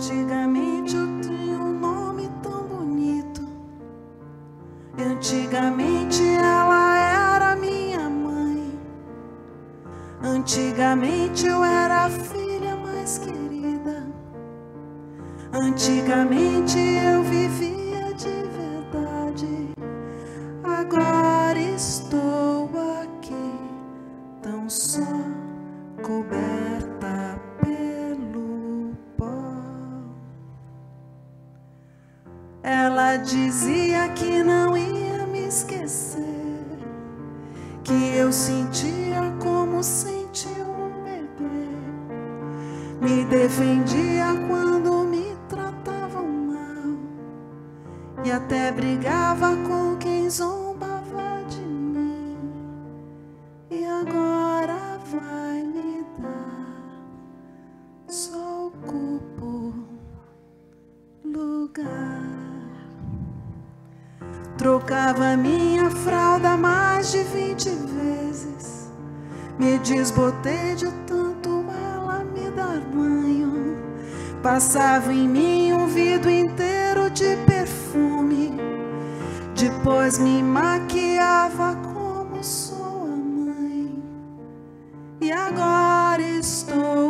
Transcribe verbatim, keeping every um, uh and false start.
Antigamente eu tinha um nome tão bonito. Antigamente ela era minha mãe. Antigamente eu era a filha mais querida. Antigamente eu vivia de verdade. Agora estou aqui, tão só, coberta pelo pó. Ela dizia que não ia me esquecer, que eu sentia como sentiu um bebê. Me defendia quando me tratavam mal, e até brigava com quem zombava. Agora vai me dar só ocupo lugar. Trocava minha fralda mais de vinte vezes. Me desbotei de tanto ela me dar banho. Passava em mim um vidro inteiro de perfume. Depois me maquiava como sou. E agora estou